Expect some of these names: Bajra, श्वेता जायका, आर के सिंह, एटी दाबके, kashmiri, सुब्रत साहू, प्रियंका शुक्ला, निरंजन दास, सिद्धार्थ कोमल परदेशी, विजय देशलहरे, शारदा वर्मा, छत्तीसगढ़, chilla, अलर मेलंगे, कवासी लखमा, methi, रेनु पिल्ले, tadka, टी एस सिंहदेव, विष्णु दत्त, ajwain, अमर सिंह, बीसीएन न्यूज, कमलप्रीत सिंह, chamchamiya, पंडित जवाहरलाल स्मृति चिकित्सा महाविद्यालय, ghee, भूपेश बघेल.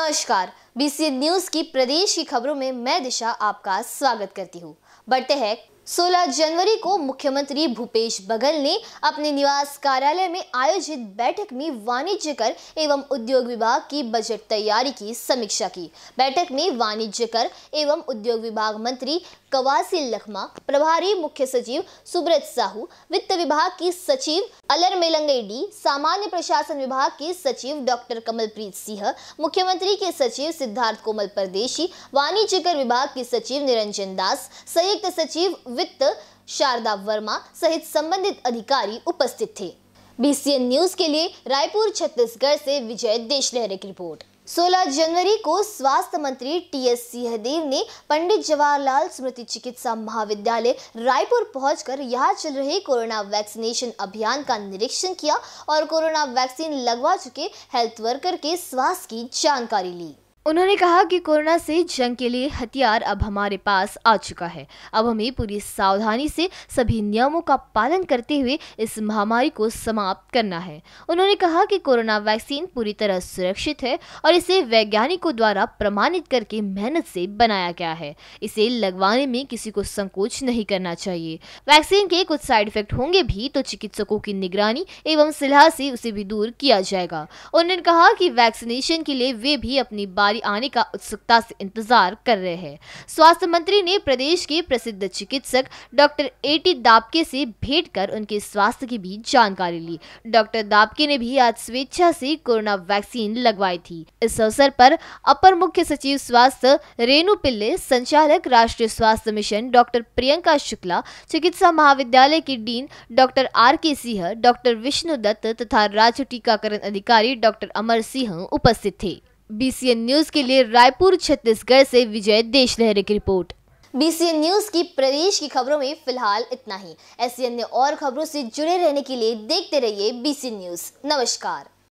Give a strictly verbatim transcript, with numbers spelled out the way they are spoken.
नमस्कार, BC news की प्रदेश की खबरों में मैं दिशा आपका स्वागत करती हूँ। बढ़ते हैं, सोलह जनवरी को मुख्यमंत्री भूपेश बघेल ने अपने निवास कार्यालय में आयोजित बैठक में वाणिज्य कर एवं उद्योग विभाग की बजट तैयारी की समीक्षा की। बैठक में वाणिज्य कर एवं उद्योग विभाग मंत्री कवासी लखमा, प्रभारी मुख्य सचिव सुब्रत साहू, वित्त विभाग की सचिव अलर मेलंगे डी, सामान्य प्रशासन विभाग के सचिव डॉक्टर कमलप्रीत सिंह, मुख्यमंत्री के सचिव सिद्धार्थ कोमल परदेशी, वाणिज्य कर विभाग के सचिव निरंजन दास, संयुक्त सचिव वित्त शारदा वर्मा सहित संबंधित अधिकारी उपस्थित थे। बीसीएन न्यूज के लिए रायपुर छत्तीसगढ़ से विजय देशलहरे की रिपोर्ट। सोलह जनवरी को स्वास्थ्य मंत्री टी एस सिंहदेव ने पंडित जवाहरलाल स्मृति चिकित्सा महाविद्यालय रायपुर पहुंचकर यहां चल रहे कोरोना वैक्सीनेशन अभियान का निरीक्षण किया और कोरोना वैक्सीन लगवा चुके हेल्थ वर्कर के स्वास्थ्य की जानकारी ली। उन्होंने कहा कि कोरोना से जंग के लिए हथियार अब हमारे पास आ चुका है। अब हमें पूरी सावधानी से सभी नियमों का पालन करते हुए इस महामारी को समाप्त करना है। उन्होंने कहा कि कोरोना वैक्सीन पूरी तरह सुरक्षित है और इसे वैज्ञानिकों द्वारा प्रमाणित करके मेहनत से बनाया गया है। इसे लगवाने में किसी को संकोच नहीं करना चाहिए। वैक्सीन के कुछ साइड इफेक्ट होंगे भी, तो चिकित्सकों की निगरानी एवं सलाह से उसे भी दूर किया जाएगा। उन्होंने कहा कि वैक्सीनेशन के लिए वे भी अपनी बारी आने का उत्सुकता से इंतजार कर रहे हैं। स्वास्थ्य मंत्री ने प्रदेश के प्रसिद्ध चिकित्सक डॉक्टर एटी दाबके से भेंट कर उनके स्वास्थ्य की भी जानकारी ली। डॉक्टर दाबके ने भी आज स्वेच्छा से कोरोना वैक्सीन लगवाई थी। इस अवसर पर अपर मुख्य सचिव स्वास्थ्य रेनु पिल्ले, संचालक राष्ट्रीय स्वास्थ्य मिशन डॉक्टर प्रियंका शुक्ला, चिकित्सा महाविद्यालय की डीन डॉक्टर आर के सिंह, डॉक्टर विष्णु दत्त तथा राज्य टीकाकरण अधिकारी डॉक्टर अमर सिंह उपस्थित थे। बीसीएन न्यूज के लिए रायपुर छत्तीसगढ़ से विजय देशलहरे की रिपोर्ट। बीसीएन न्यूज की प्रदेश की खबरों में फिलहाल इतना ही। ऐसी अन्य और खबरों से जुड़े रहने के लिए देखते रहिए बीसीएन न्यूज। नमस्कार।